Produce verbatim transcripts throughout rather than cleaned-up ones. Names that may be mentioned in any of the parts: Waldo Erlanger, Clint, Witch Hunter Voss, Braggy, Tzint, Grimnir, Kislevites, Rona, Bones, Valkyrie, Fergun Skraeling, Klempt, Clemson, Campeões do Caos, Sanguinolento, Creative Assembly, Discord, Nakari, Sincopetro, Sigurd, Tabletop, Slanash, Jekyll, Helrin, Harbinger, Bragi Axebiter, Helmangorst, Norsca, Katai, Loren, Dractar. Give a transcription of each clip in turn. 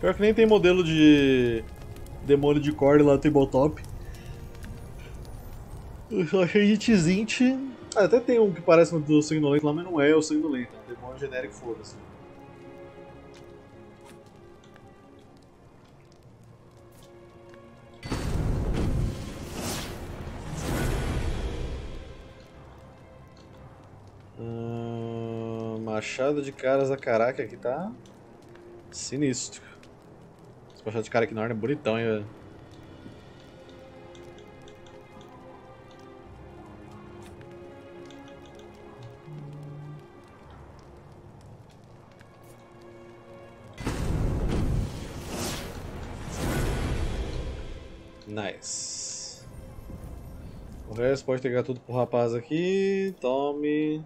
Pior que nem tem modelo de demônio de corda lá no Tabletop. Eu só achei de Tzint. Ah, até tem um que parece um do Sanguinolento lá, mas não é o Sanguinolento. É um demônio genérico, foda-se. Hum, machado de caras da caraca aqui tá sinistro. Esse machado de cara aqui na hora é bonitão, hein, velho. Nice. O resto pode pegar tudo pro rapaz aqui. Tome.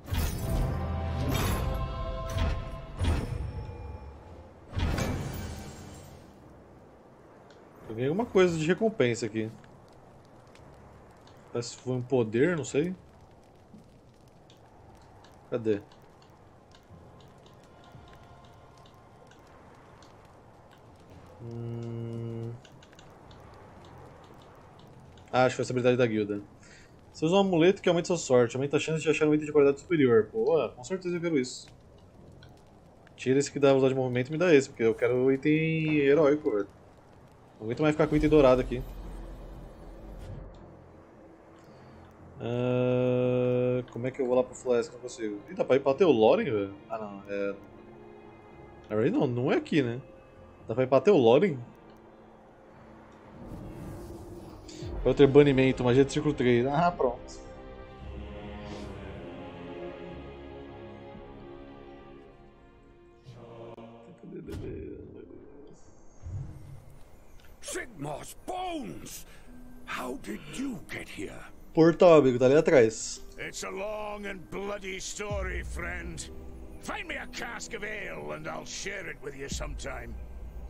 Peguei alguma coisa de recompensa aqui. Parece que foi um poder, não sei. Cadê? Hum... Ah, acho que foi essa habilidade da guilda. Você usa um amuleto que aumenta sua sorte, aumenta a chance de achar um item de qualidade superior. Pô, com certeza eu quero isso. Tira esse que dá velocidade de movimento e me dá esse, porque eu quero o item heróico, velho. Não aguento mais ficar com o item dourado aqui. Uh, como é que eu vou lá pro Flask? Não consigo. Ih, dá pra ir pra ter o Loren, velho? Ah, não, é... Na verdade não, não é aqui, né? Dá pra ir pra ter o Loren? Vai ter banimento, magia de círculo três. Ah, pronto. Sigmar's bones. How did you get here? Portal, amigo, tá ali atrás. It's a long and bloody story, friend. Find me a cask of ale and I'll share it with you sometime.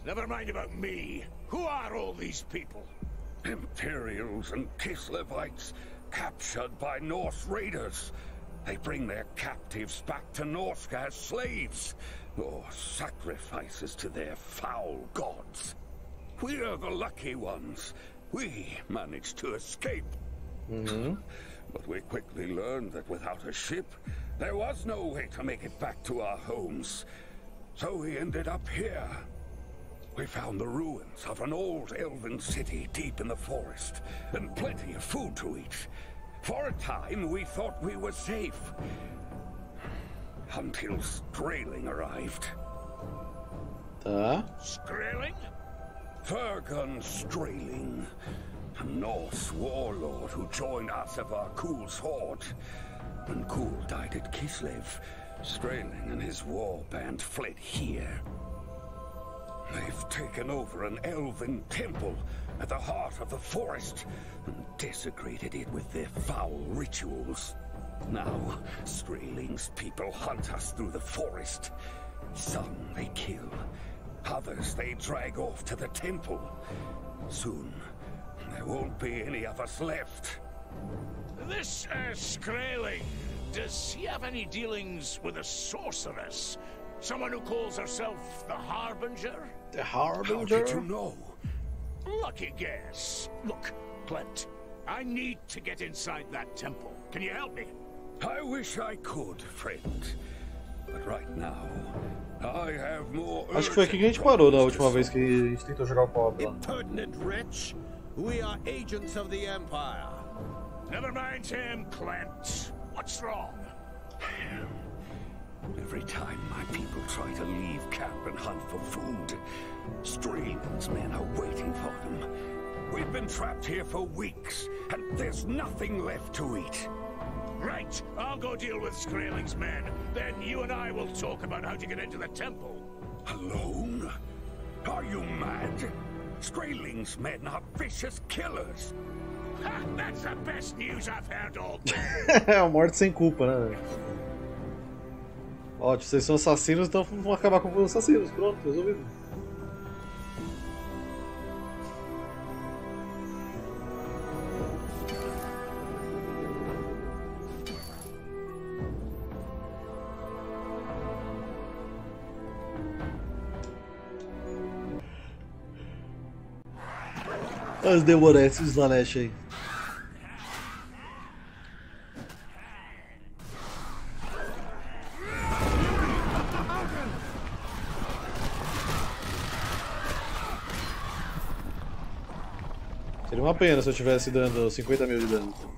Never mind about me. Who are all these people? Imperials and Kislevites, captured by Norse raiders. They bring their captives back to Norsca as slaves, or sacrifices to their foul gods. We are the lucky ones. We managed to escape. Mm-hmm. But we quickly learned that without a ship, there was no way to make it back to our homes. So we ended up here. We found the ruins of an old elven city deep in the forest, and plenty of food to eat. For a time, we thought we were safe. Until Skraeling arrived. Uh? Skraeling? Fergun Skraeling, a Norse warlord who joined us of our Kul's horde. When Kul died at Kislev, Skraeling and his war band fled here. They've taken over an elven temple at the heart of the forest and desecrated it with their foul rituals. Now, Skraeling's people hunt us through the forest. Some they kill, others they drag off to the temple. Soon, there won't be any of us left. This uh, Skraeling, does he have any dealings with a sorceress? Someone who calls herself the Harbinger? The Harbinger? How did you know? Lucky guess. Look, Clint, I need to get inside that temple. Can you help me? I wish I could, friend. But right now, I have more. Acho que foi aqui que a gente parou da última vez que a gente tentou jogar o pobre. Impertinent wretch, we are agents of the Empire. Never mind him, Clint. What's wrong? Every time my people try to leave camp and hunt for food, Skraeling's men are waiting for them. We've been trapped here for weeks, and there's nothing left to eat. Right, I'll go deal with Skraeling's men. Then you and I will talk about how to get into the temple. Alone? Are you mad? Skraeling's men are vicious killers. Ha, that's the best news I've heard all day. É, morte sem culpa, né? Ótimo, vocês são assassinos, então vão acabar com os assassinos. Pronto, resolvido. Mas demorei esse Slanash aí. Seria uma pena se eu estivesse dando cinquenta mil de dano.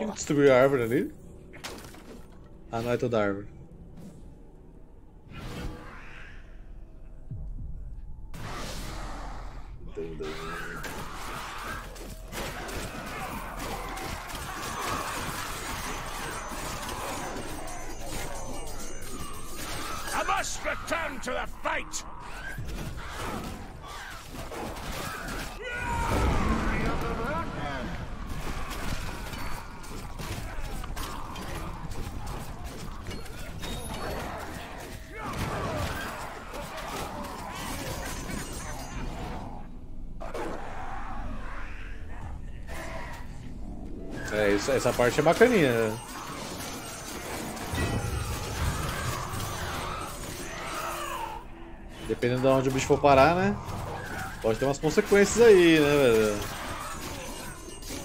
Quem destruiu a árvore ali? Ah, não é toda a árvore. I must return to the fight. Essa parte é bacaninha, né? Dependendo de onde o bicho for parar, né? Pode ter umas consequências aí, né, velho?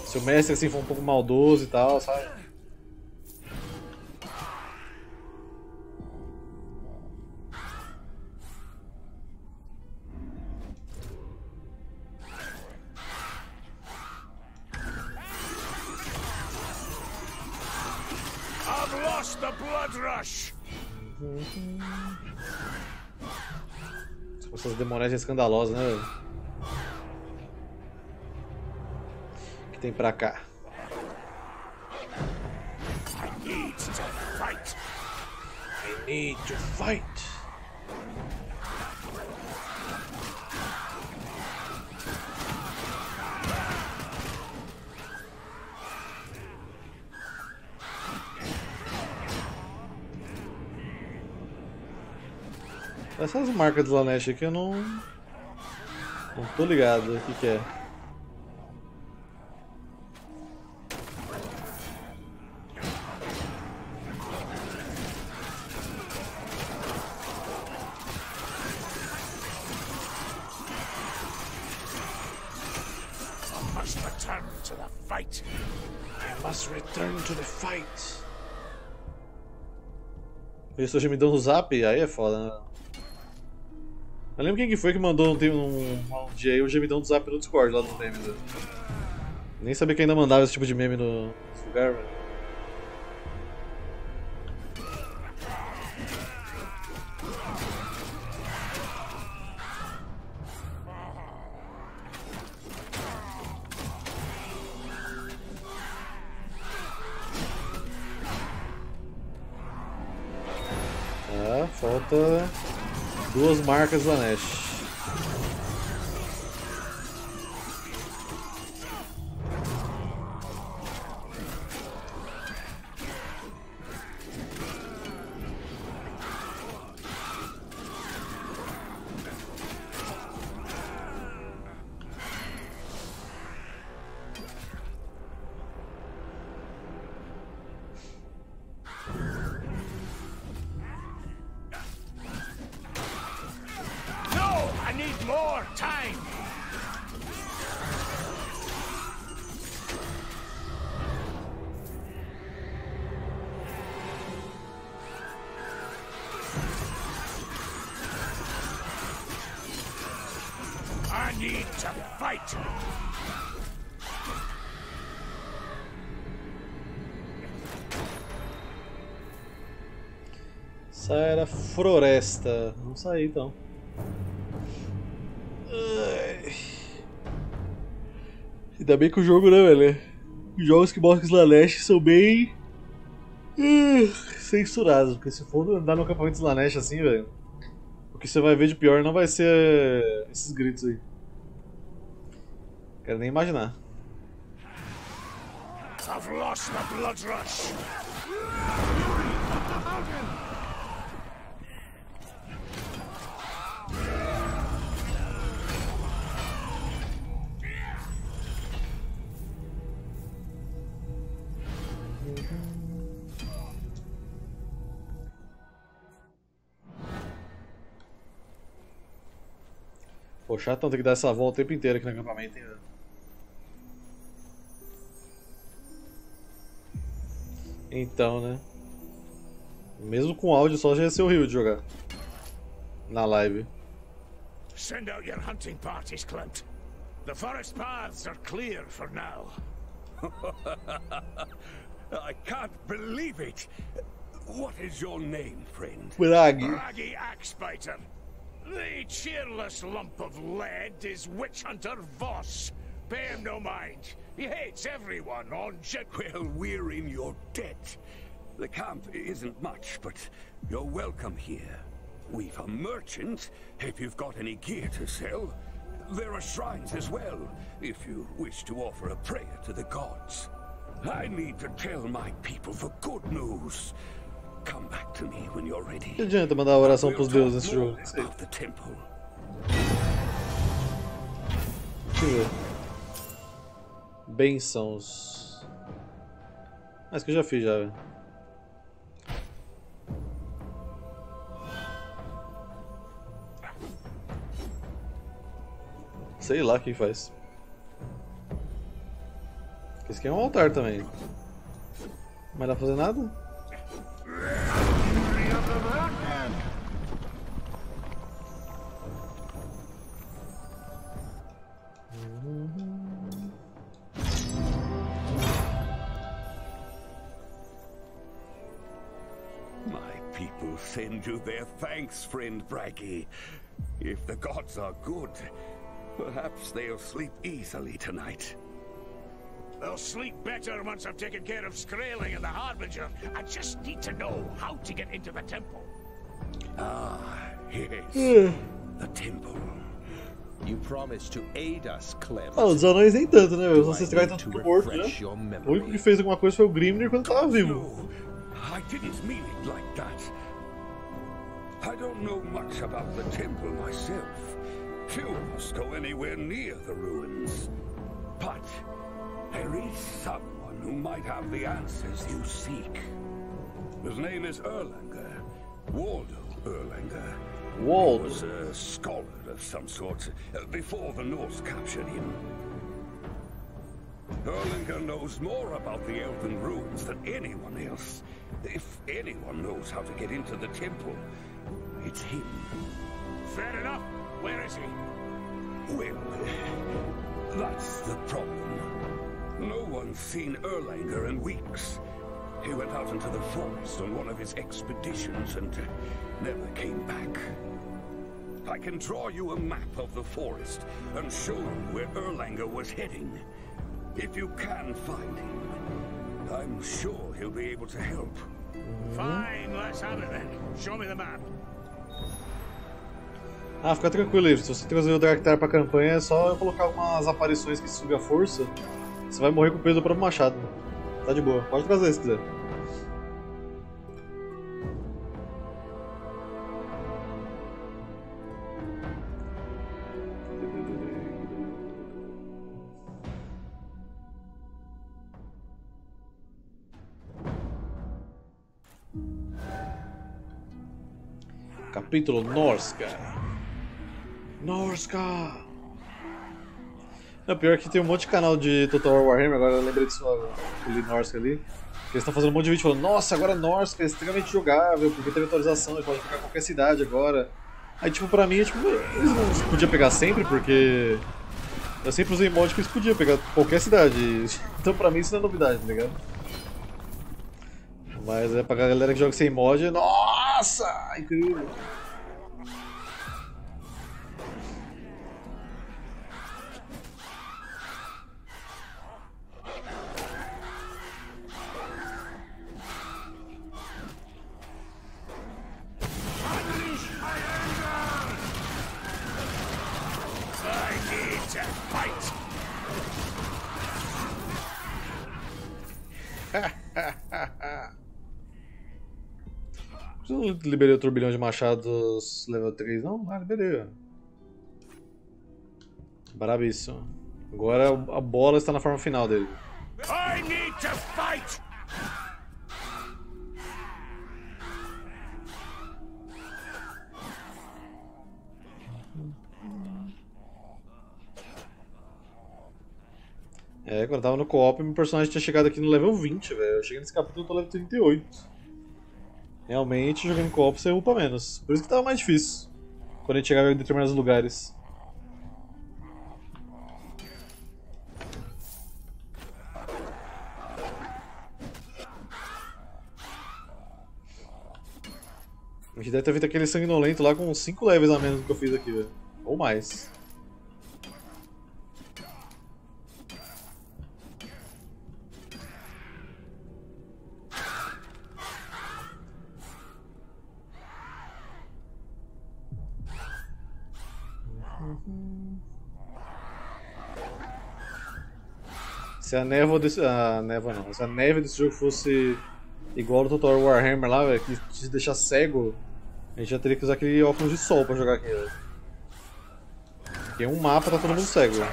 Se o mestre assim for um pouco maldoso e tal, sabe? Demonésia escandalosa, né, velho? O que tem pra cá? I need to fight. I need to fight. Essas marcas do Slanash aqui eu não... não tô ligado o que que é. I must return to the fight. I must return to the fight. Isso hoje me deu no zap, aí é foda, né? Eu lembro quem que foi que mandou um, um, um dia aí o gemidão do zap no Discord lá no memes. Né? Nem sabia que ainda mandava esse tipo de meme no, nesse lugar, velho. Ah, falta... duas marcas Slanash. more time! I need to fight! Essa era a floresta. Vamos sair então. Ai. Ainda bem que o jogo, né, velho? Jogos que mostram Slanash são bem. Uh, censurados. Porque se for andar no acampamento Slanash assim, velho. O que você vai ver de pior não vai ser esses gritos aí. Quero nem imaginar. I've lost the blood rush. Pô, chatão, tem que dar essa volta o tempo inteiro aqui no acampamento, hein, velho? Então, né? Mesmo com áudio só já ia ser horrível de jogar. Na live. Send out your hunting parties, Clint. The forest paths are clear for now. I can't believe it. What is your name, friend? Bragi. Bragi Axebiter. The cheerless lump of lead is Witch Hunter Voss. Pay him no mind. He hates everyone on Jekyll. We're in your debt. The camp isn't much, but you're welcome here. We've a merchant, if you've got any gear to sell. There are shrines as well, if you wish to offer a prayer to the gods. I need to tell my people the good news. Come back to me when you're ready. Não adianta mandar oração pros deuses nesse jogo. Deixa eu ver. Bençãos. Mas que eu já fiz já, velho. Sei lá quem faz. Esse aqui é um altar também. Mas dá pra fazer nada? My people send you their thanks, friend Braggy. If the gods are good, perhaps they'll sleep easily tonight. They'll sleep better once I've taken care of Skraeling and the Harbinger. I just need to know how to get into the temple. Ah, yes. The temple. You promised to aid us, Clemson. Ah, os anões nem tanto, né? Os ancestrais estão tudo morto, né? O único que fez alguma coisa foi o Grimnir quando estava vivo. I didn't mean it like that. I don't know much about the temple myself. Few of us go anywhere near the ruins. But there is someone who might have the answers you seek. His name is Erlanger, Waldo Erlanger. Waldo was a scholar of some sort before the Norse captured him. Erlanger knows more about the Elven ruins than anyone else. If anyone knows how to get into the temple, it's him. Fair enough. Where is he? Well, that's the problem. No one's seen Erlanger in weeks. He went out into the forest on one of his expeditions and never came back. I can draw you a map of the forest and show you where Erlanger was heading. If you can find him, I'm sure he'll be able to help. Fine, let's have it then. Show me the map. Ah, fica tranquilo aí. Se você trazer o Dractar pra campanha, é só eu colocar umas aparições que subem a força. Você vai morrer com o peso do próprio machado. Tá de boa, pode trazer se quiser. Capítulo Norsca. Norsca! Não, pior que tem um monte de canal de Total War Warhammer, agora eu lembrei disso agora, aquele Norsca ali. Eles estão fazendo um monte de vídeo falando, nossa, agora Norsca é extremamente jogável, porque teve atualização, ele pode pegar qualquer cidade agora. Aí tipo, pra mim, tipo, eles não podiam pegar sempre, porque eu sempre usei mod que eles podiam pegar qualquer cidade. Então pra mim isso não é novidade, tá ligado? Mas é pra galera que joga sem mod, nossa, incrível! Eu não liberei o turbilhão de machados level três, não? Ah, liberei. Brabíssimo. Agora a bola está na forma final dele. I need to fight. É, quando eu tava no co-op, meu personagem tinha chegado aqui no level vinte, velho. Eu cheguei nesse capítulo e eu tô level trinta e oito. Realmente, jogando co-op você upa menos. Por isso que tava mais difícil quando a gente chegava em determinados lugares. A gente deve ter feito aquele sanguinolento lá com cinco levels a menos do que eu fiz aqui, velho. Ou mais. Se a névoa desse... Ah, névoa não. Se a neve desse jogo fosse igual ao Total War Warhammer lá, véio, que te deixar cego, a gente já teria que usar aquele óculos de sol pra jogar aqui, velho. Porque um mapa tá todo mundo cego. So,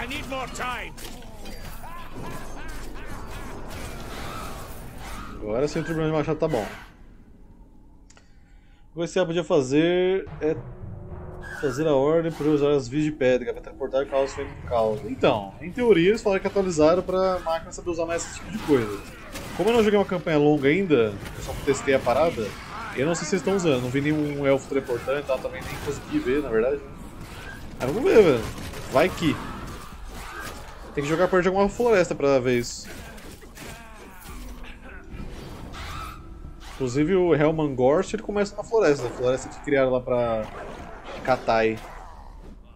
I need more time. Agora sim o turbilhão de machado tá bom. O que você podia fazer é fazer a ordem para usar as vias de pedra para transportar o caos feito do caos. Então, em teoria eles falaram que atualizaram para a máquina saber usar mais esse tipo de coisa. Como eu não joguei uma campanha longa ainda, eu só testei a parada, eu não sei se eles estão usando. Não vi nenhum elfo teleportando e tal, também nem consegui ver, na verdade. Mas vamos ver, velho. Vai que. Tem que jogar perto de alguma floresta para ver isso. Inclusive o Helmangorst ele começa na floresta, a floresta que criaram lá pra Katai,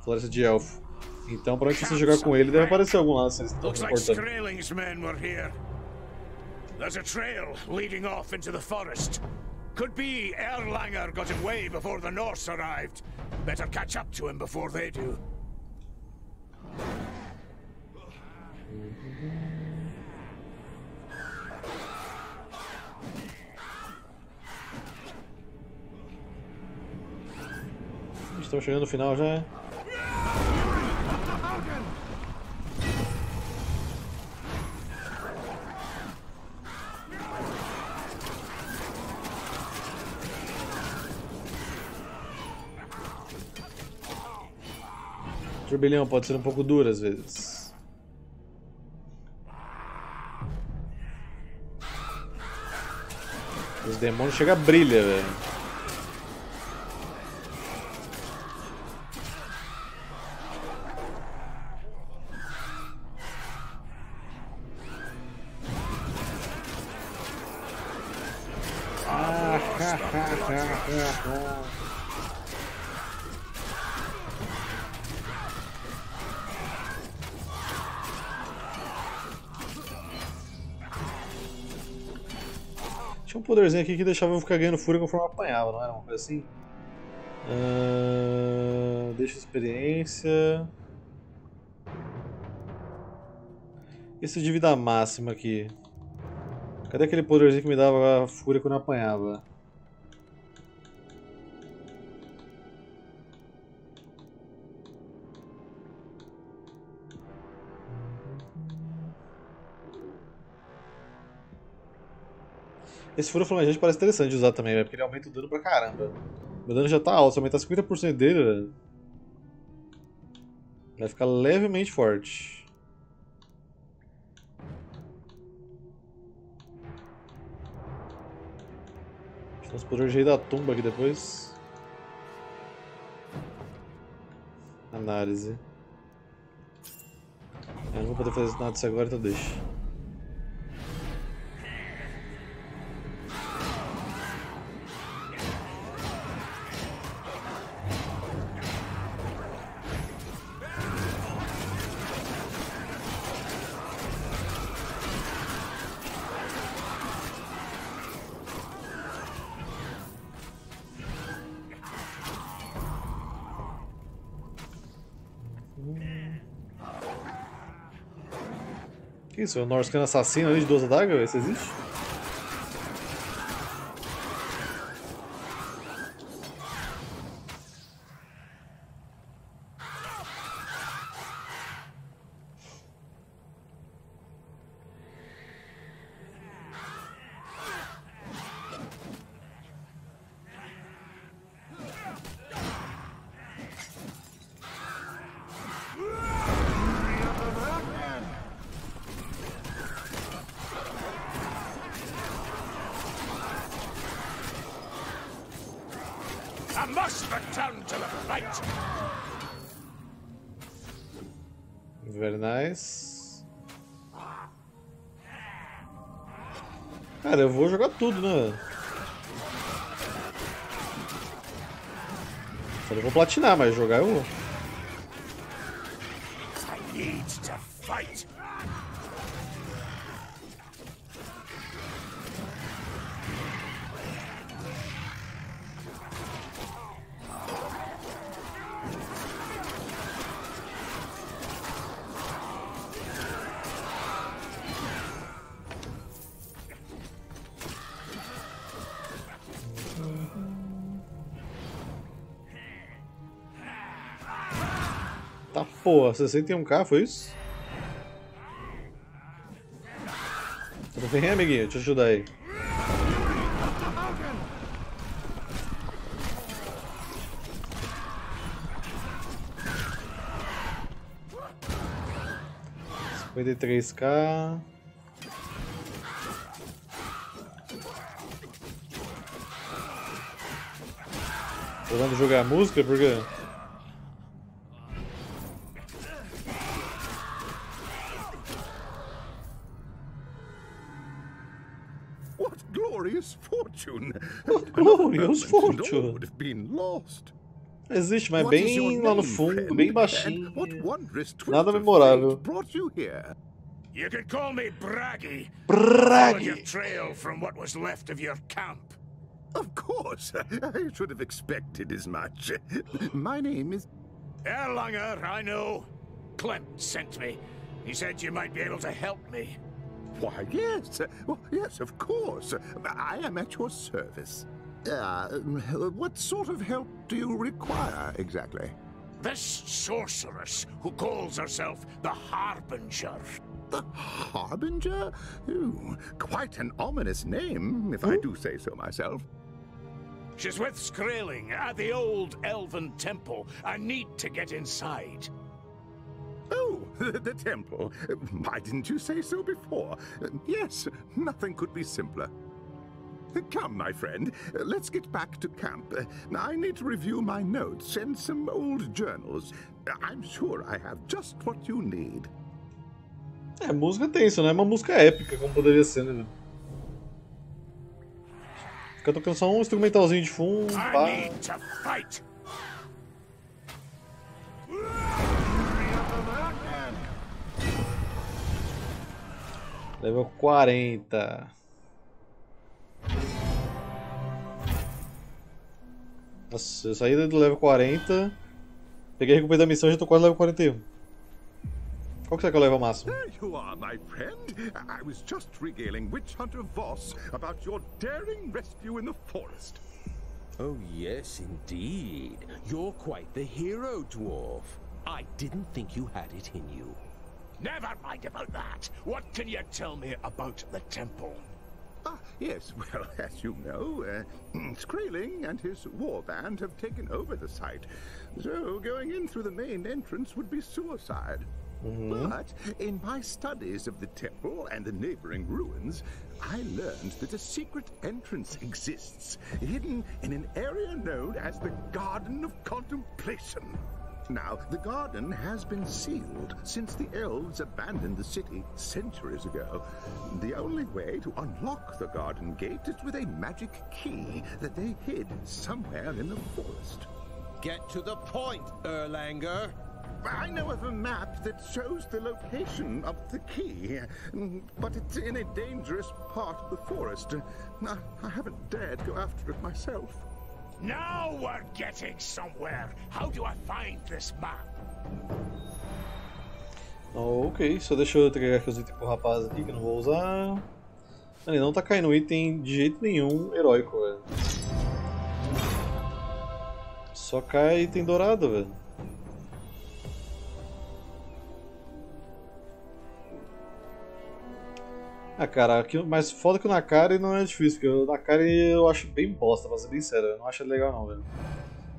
floresta de elfo. Então pra onde você jogar com ele deve aparecer algum lá, se eles estão se importando. There's a trail leading off into the forest. Could be Erlanger got away before the Norse arrived. Better catch up to him before they do. Estamos chegando no final já. O turbilhão pode ser um pouco duro às vezes. Os demônios chegam a brilha, velho. Ah, tinha um poderzinho aqui que deixava eu ficar ganhando fúria conforme eu apanhava, não era uma coisa assim? Uh, deixa experiência. Esse de vida máxima aqui. Cadê aquele poderzinho que me dava fúria quando eu apanhava? Esse furo flamejante parece interessante de usar também, véio, porque ele aumenta o dano pra caramba. Meu dano já tá alto, se aumentar cinquenta por cento dele, véio, vai ficar levemente forte. Tem uns poderes de rei da tumba aqui depois. Análise. Eu não vou poder fazer nada disso agora, então deixa. Que isso? É o Norskana assassino ali de duas adagas? Isso existe? Very nice. Cara, eu vou jogar tudo, né? Só não vou platinar, mas jogar eu vou. I need to fight. Pô, sessenta e um K, foi isso? Tudo bem, amiguinho? Deixa eu ajudar aí. cinquenta e três K. Tô dando jogar música porque... Glorious fortune. Existe, mas bem lá no fundo, bem baixinho. Nada memorável. You can call me Braggy. Braggy. Trail from what was left of your camp. Of course, I should have expected as much. My name is Erlanger. I know. Klempt sent me. He said you might be able to help me. Why, yes, well, yes, of course. I am at your service. Uh, what sort of help do you require, exactly? This sorceress who calls herself the Harbinger. The Harbinger? Ooh, quite an ominous name, if Ooh. I do say so myself. She's with Skraeling at the old Elven Temple. I need to get inside. Oh, the temple. Why didn't you say so before? Yes, nothing could be simpler. Come, my friend, let's get back to camp. I need to review my notes and some old journals. I'm sure I have just what you need. É, música tem isso, né? É uma música épica, como poderia ser, né? Fica tocando só um instrumentalzinho de fundo, pá. Level quarenta. Nossa, eu saí do level quarenta. Peguei a recompensa da missão e já tô quase no level quarenta e um. Qual que será que eu levo ao máximo? There you are, my friend. I was just regaling Witch Hunter Voss about your daring rescue in the forest. Oh, yes, indeed. You're quite the hero, dwarf. I didn't think you had it in you. Never mind about that. What can you tell me about the temple? Ah, yes, well, as you know, uh, Skraeling and his war band have taken over the site, so going in through the main entrance would be suicide. Mm-hmm. But in my studies of the temple and the neighboring ruins, I learned that a secret entrance exists, hidden in an area known as the Garden of Contemplation. Now, the garden has been sealed since the elves abandoned the city centuries ago. The only way to unlock the garden gate is with a magic key that they hid somewhere in the forest. Get to the point, Erlanger! I know of a map that shows the location of the key, but it's in a dangerous part of the forest. I haven't dared go after it myself. Now we're getting somewhere. How do I find this map? Ok, só deixa eu entregar aqui os itens pro rapaz aqui que eu não vou usar. Ele não tá caindo item de jeito nenhum heróico, velho. Só cai item dourado, velho. Ah, cara, aqui, mas foda que o Nakari não é difícil, porque o Nakari eu acho bem bosta, pra ser bem sério, eu não acho ele legal não, velho.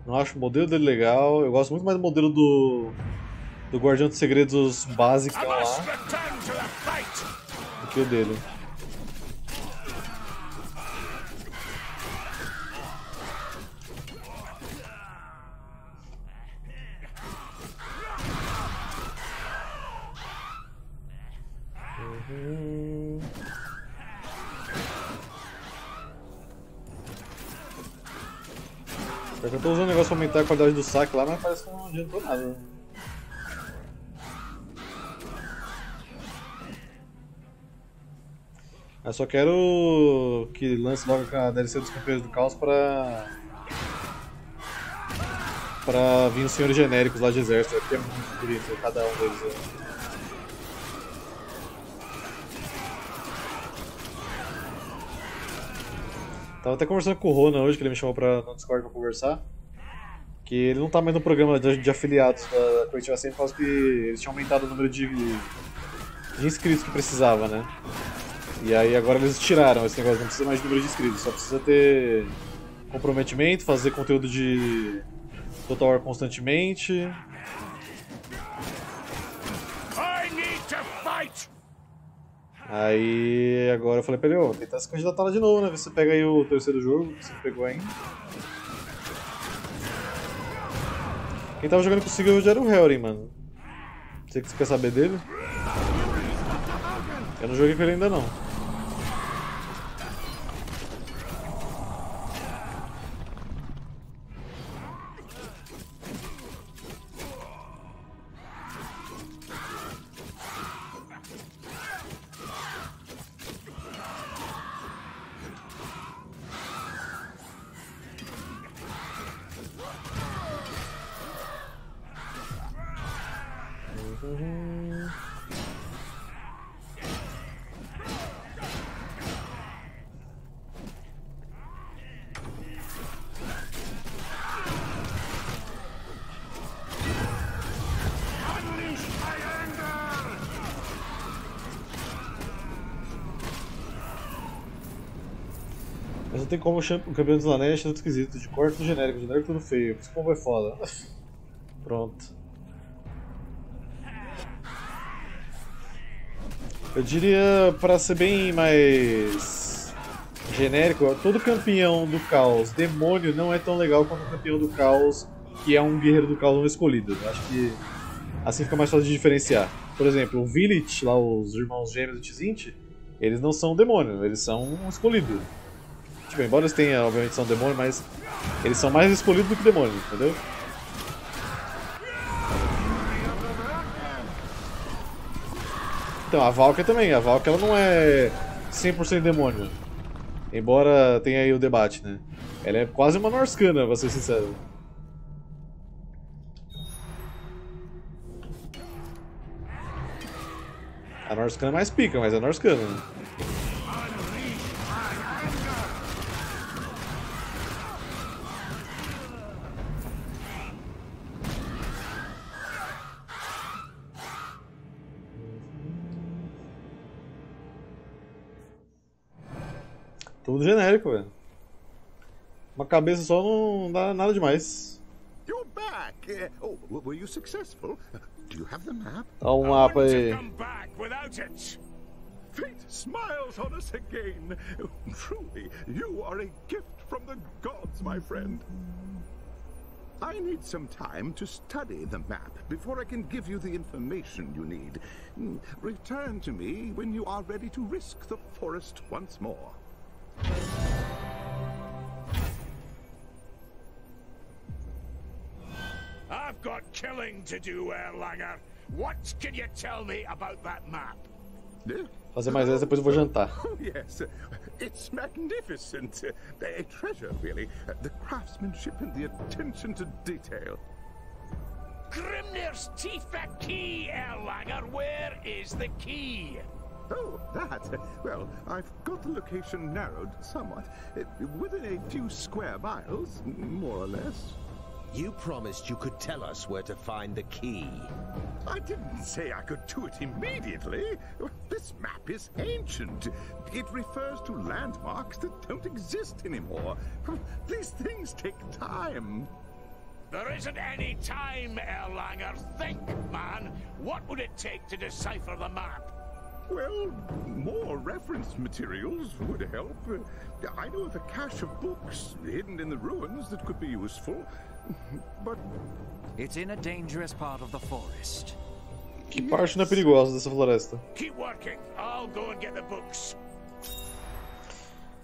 Não acho o modelo dele legal, eu gosto muito mais do modelo do do Guardião de Segredos básico lá, do que o dele. Eu tô usando o negócio pra aumentar a qualidade do saque lá, mas parece que não adiantou nada. Eu só quero que lance logo a D L C dos Campeões do Caos pra... pra vir os senhores genéricos lá de exército, porque é muito bonito cada um deles. Né? Tava até conversando com o Rona hoje, que ele me chamou pra, no Discord pra conversar. Que ele não tá mais no programa de, de afiliados da Creative Assembly, por causa que eles tinham aumentado o número de, de inscritos que precisava, né? E aí agora eles tiraram esse negócio, não precisa mais de número de inscritos, só precisa ter comprometimento, fazer conteúdo de Total War constantemente. Aí agora eu falei pra ele, ó, tentar se candidatar lá de novo, né? Vê se você pega aí o terceiro jogo, que você pegou ainda. Quem tava jogando com o Sigurd era o Helrin, mano. Não sei o que você quer saber dele. Eu não joguei com ele ainda não. Mas não tem como o campeão do Slanash é tudo esquisito, de corte tudo genérico, genérico tudo feio, por isso como é foda. Pronto. Eu diria, pra ser bem mais genérico, todo campeão do caos demônio não é tão legal quanto o campeão do caos que é um guerreiro do caos não escolhido. Eu acho que assim fica mais fácil de diferenciar. Por exemplo, o Village, lá os irmãos gêmeos do Tzint, eles não são demônio, eles são um escolhido. Tipo, embora eles tenham, obviamente, são demônio, mas eles são mais escolhidos do que demônio, entendeu? Então, a Valkyrie também. A Valkyrie ela não é cem por cento demônio. Embora tenha aí o debate, né? Ela é quase uma Norskana, pra ser sincero. A Norskana mais pica, mas é a Norskana, né? Tudo genérico, velho. Uma cabeça só não dá nada demais. Dá um mapa aí. Fate smiles on us again. Truly, you are a gift from the gods, my friend. I need some time to study the map before I can give you the information you need. Return to me when you are ready to risk the forest once more. I've got killing to do, Erlanger. What can you tell me about that map? Fazer mais essa, depois eu vou jantar. Oh, yes. It's magnificent. A treasure, really. The craftsmanship and the attention to detail. Grimnir's teeth, the key, Erlanger. Where is the key? Oh, that. Well, I've got the location narrowed somewhat. Within a few square miles, more or less. You promised you could tell us where to find the key. I didn't say I could do it immediately. This map is ancient. It refers to landmarks that don't exist anymore. These things take time. There isn't any time, Erlanger. Think, man. What would it take to decipher the map? Well, more reference materials would help. I know of a cache of books hidden in the ruins that could be useful. But it's in a dangerous part of the forest. Que parte não é perigosa dessa floresta? Keep working. I'll go and get the books.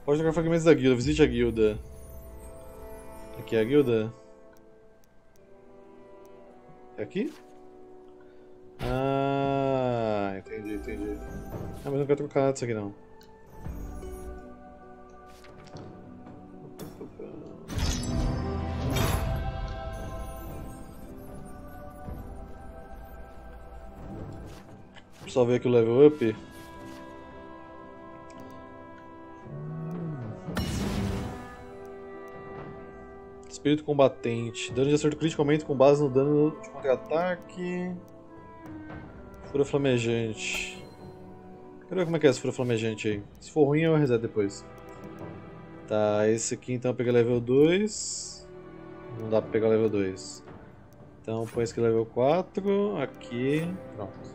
Pode jogar fragmentos da guilda. Visite a guilda. Aqui é a guilda. É aqui? Ah, entendi, entendi. Ah, mas não quero trocar nada disso aqui não. Só ver aqui o level up. Espírito combatente. Dano de acerto crítico aumenta com base no dano de contra-ataque. Fura flamejante. Quero ver como é que é esse fura flamejante aí. Se for ruim eu reset depois. Tá, esse aqui então eu peguei level dois. Não dá pra pegar level dois. Então põe esse aqui level quatro. Aqui. Pronto.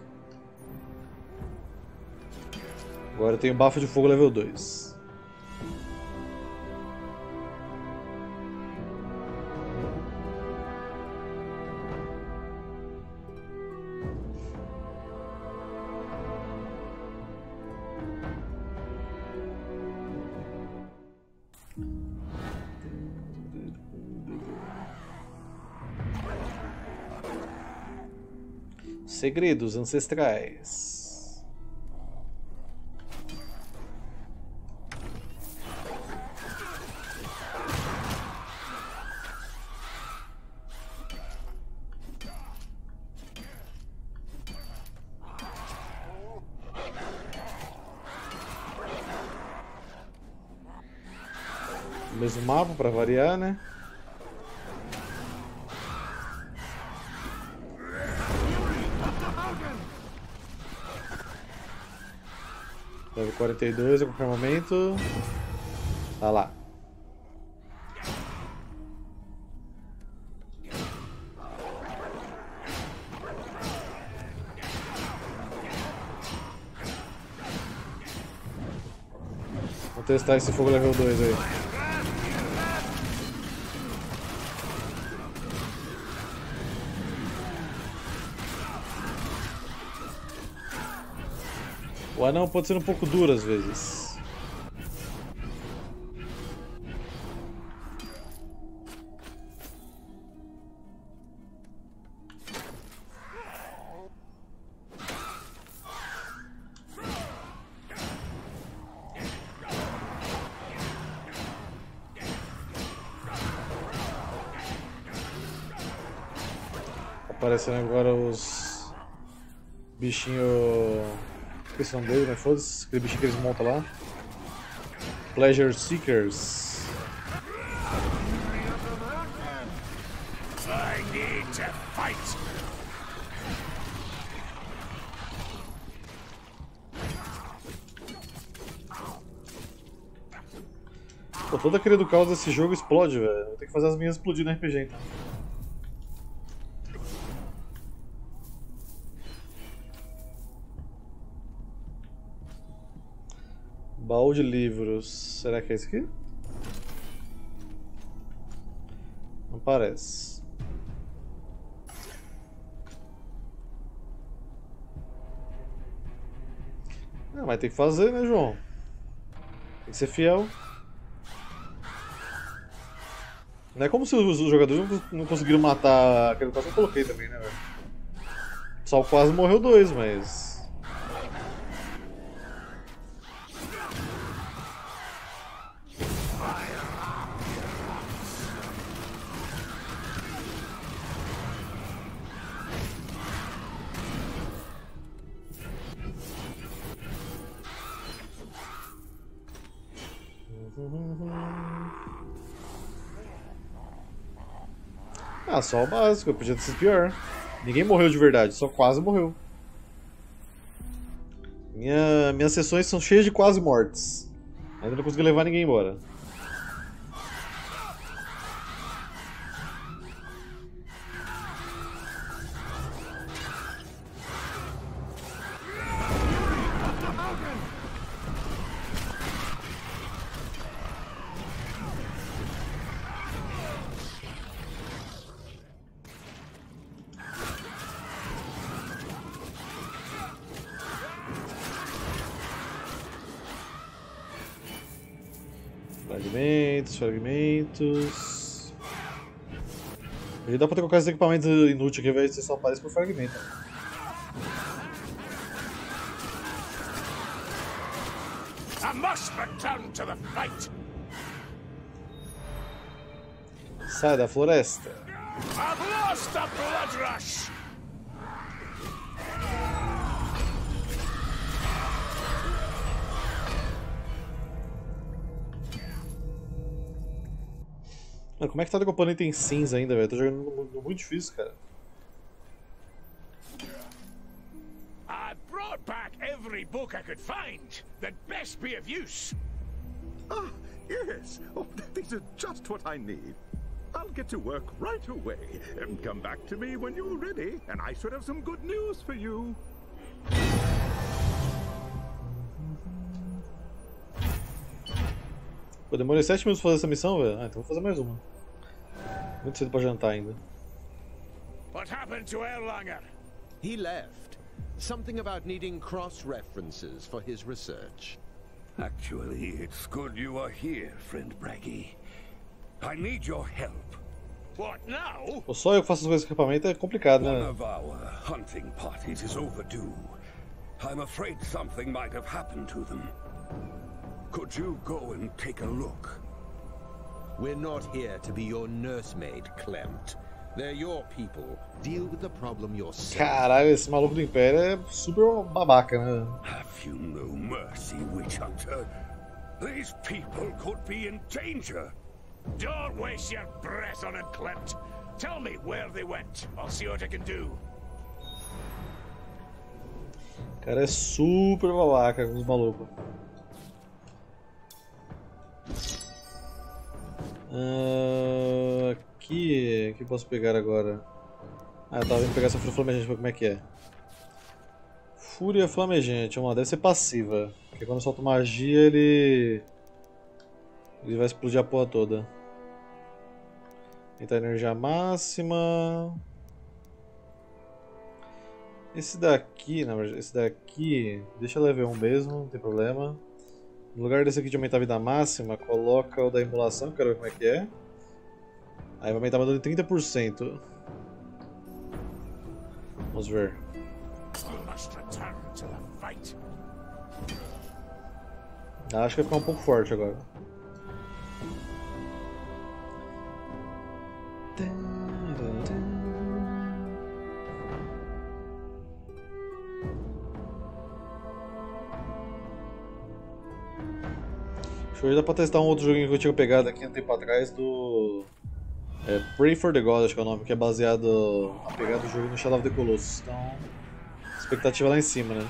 Agora eu tenho bafo de fogo level dois. Segredos ancestrais. Mesmo mapa para variar, né? level quarenta e dois a qualquer momento. Tá lá. Vou testar esse fogo level dois aí. O anão pode ser um pouco duro às vezes. Aparecendo agora os bichinhos. Esse nome dele, né? Foda-se, aquele bichinho que eles montam lá. Pleasure Seekers. I need to fight. Pô, toda a cria do caos desse jogo explode, velho. Vou ter que fazer as minhas explodir no R P G, então. Baú de livros. Será que é esse aqui? Não parece. Ah, mas tem que fazer, né, João? Tem que ser fiel. Não é como se os jogadores não conseguiram matar aquele caso que eu coloquei também, né, velho? Só quase morreu dois, mas... Ah, só o básico, eu podia ter sido pior. Ninguém morreu de verdade, só quase morreu. Minha, minhas sessões são cheias de quase mortes. Ainda não consegui levar ninguém embora. Fragmentos, fragmentos... Ele dá pra ter colocar esses equipamentos inúteis aqui, ao invés de ser só aparece por fragmento. Sai da floresta! Mano, como é que tá o componente em cinza ainda, velho? Tô jogando muito difícil, cara. Pô, demorei sete minutos pra fazer essa missão, velho? Ah, então vou fazer mais uma. Muito cedo pra jantar ainda. What happened to Erlanger? He left. Something about needing cross-references for his research. Actually, it's good you are here, friend Braggy. I need your help. What now? Pô, só eu faço as coisas de acampamento é complicado, né? One of our hunting parties is overdue. I'm afraid something might have happened to them. Could you go and take a look? We're not here to be your nursemaid, Klempt. They're your people. Deal with the problem yourself. Caralho, esse maluco do Império é super babaca, né? Have you no mercy, Witch Hunter? These people could be in danger. Don't waste your breath on it, Klempt. Tell me where they went. I'll see what I can do. Cara é super babaca com os malucos. Uh, aqui, o que posso pegar agora? Ah, eu tava vindo pegar essa fúria flamejante pra ver como é que é. Fúria flamejante, vamos lá, deve ser passiva. Porque quando solta magia ele... ele vai explodir a porra toda. Então energia máxima... Esse daqui, na verdade, esse daqui... Deixa level um mesmo, não tem problema. No lugar desse aqui de aumentar a vida máxima, coloca o da emulação, quero ver como é que é. Aí vai aumentar a vida de trinta por cento. Vamos ver. Ah, acho que vai ficar um pouco forte agora. Hoje dá pra testar um outro joguinho que eu tinha pegado aqui um tempo atrás do... É, Pray for the God, acho que é o nome, que é baseado na pegada do jogo no Shadow of the Colossus. Então, expectativa lá em cima, né?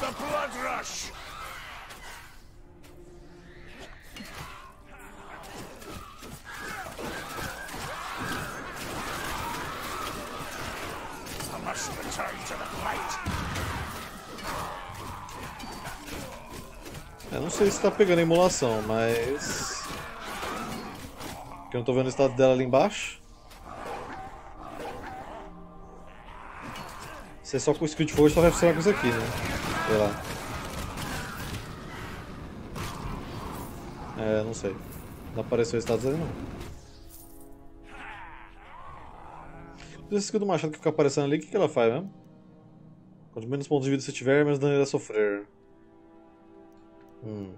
the blood rush! I must return to the light. Eu não sei se tá pegando a emulação, mas... porque eu não tô vendo o estado dela ali embaixo. Você só com o skill de fogo só vai funcionar com isso aqui, né? Sei lá. É, não sei. Não apareceu o status ali não. Esse skill do machado que fica aparecendo ali, o que, que ela faz mesmo? Quanto menos pontos de vida você tiver, menos dano irá sofrer. Hum.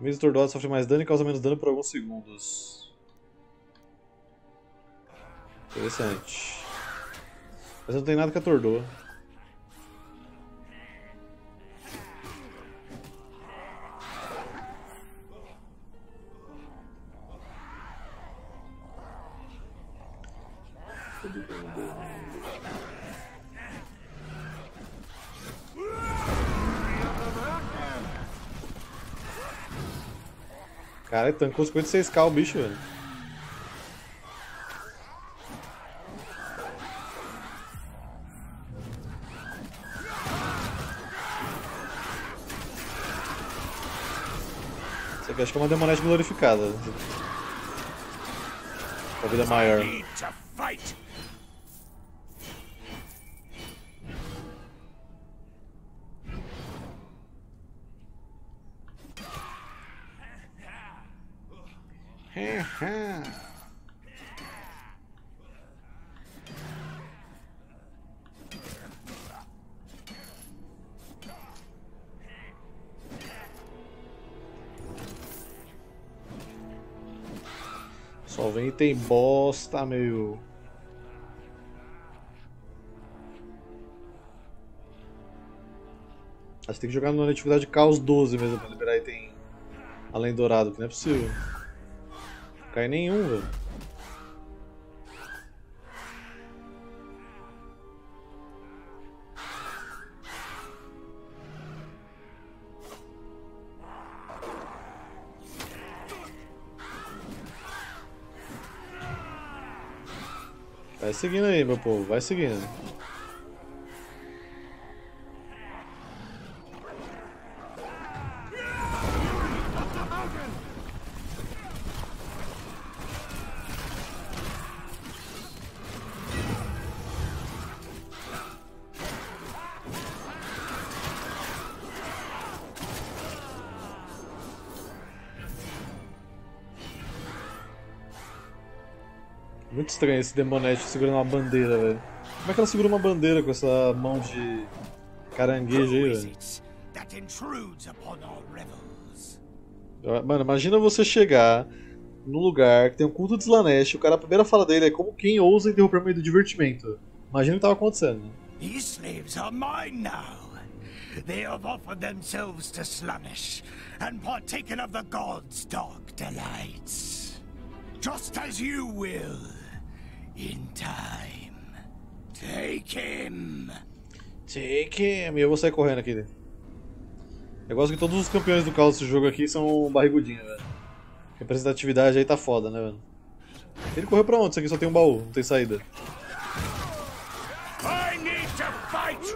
Mesmo atordoado sofre mais dano e causa menos dano por alguns segundos. Interessante. Mas não tem nada que atordoa. Cara, tancou os cinquenta e seis K o bicho, velho. Acho que é uma demonete glorificada. A vida maior. Só vem tem bosta, meu. Acho que tem que jogar na atividade Caos doze mesmo pra liberar item além dourado, que não é possível. Não cai nenhum, velho. Vai seguindo aí, meu povo, vai seguindo. Muito estranho esse demonete segurando uma bandeira, velho. Como é que ela segura uma bandeira com essa mão de caranguejo aí, velho? Mano, imagina você chegar num lugar que tem um culto de Slanash, o cara, a primeira fala dele é como quem ousa interromper o meio do divertimento. Imagina o que estava acontecendo. These slaves are mine now. They have offered themselves to Slanash and partaken of the gods' dark delights. Just as you will. In time. Take him. Take him. E eu vou sair correndo aqui. Eu gosto que todos os campeões do caos desse jogo aqui são barrigudinhos, velho. Representatividade aí tá foda, né, velho? Ele correu pra onde? Isso aqui só tem um baú, não tem saída. I need to fight.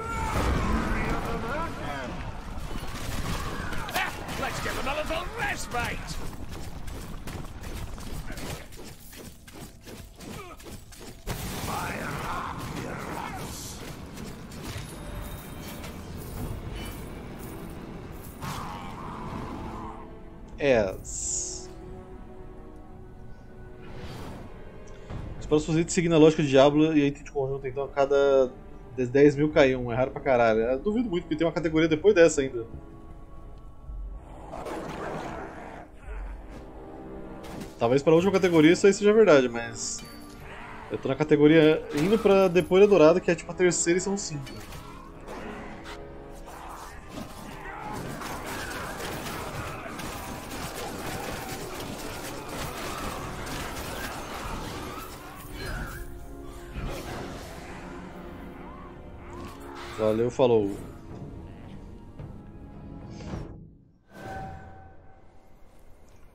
Ah, let's give another little rest, mate. Yes. Os próximos itens seguindo a lógica de Diablo e item de conjunto, então a cada dez mil cai um, é raro pra caralho. Eu duvido muito porque tem uma categoria depois dessa ainda. Talvez para a última categoria isso aí seja verdade, mas... eu tô na categoria indo pra depois da dourada, que é tipo a terceira e são cinco. Valeu, falou.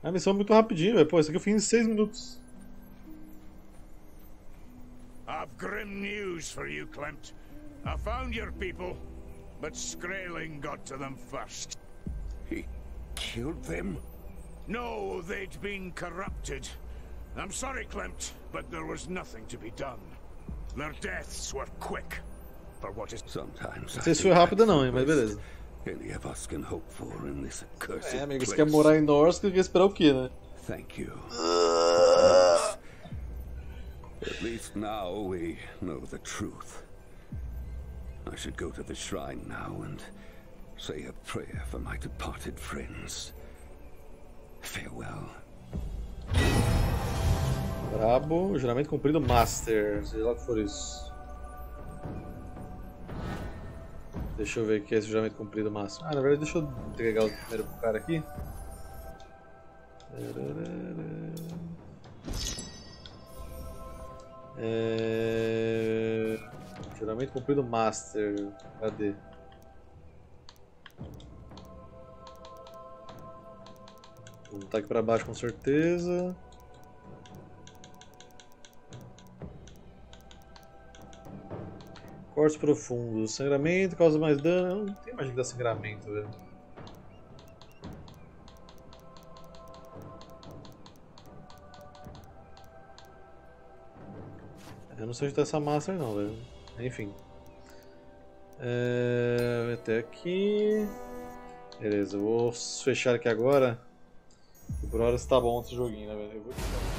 A missão é muito rapidinho, velho. Pô, isso aqui eu fiz em seis minutos. I've grim news for you, Klempt. I found your people, but Skraeling got to them first. He killed them? No, they'd been corrupted. I'm sorry, Klempt, but there was nothing to be done. Their deaths were quick. For what is sometimes. Não foi rápido não, hein, mas beleza. Any of us can hope for in this cursed place. É, amigo, você quer morar em Norsca, quer esperar o quê, né? Thank you. At least now we know the truth. I should go to the shrine now and say a prayer for my departed friends. Farewell. Brabo, juramento cumprido, Master. Sei lá o que for isso. Deixa eu ver o que é esse juramento cumprido, Master. Ah, na verdade, deixa eu entregar o primeiro pro cara aqui. É... Juramento cumprido, Master. Cadê? Vou botar aqui pra baixo com certeza. Cortes profundos, sangramento, causa mais dano. Eu não tenho mais de dar sangramento, velho. Eu não sei onde tá essa master não, velho. Enfim. É... Até aqui. Beleza, eu vou fechar aqui agora. Por hora está bom esse joguinho, né, velho? Eu vou...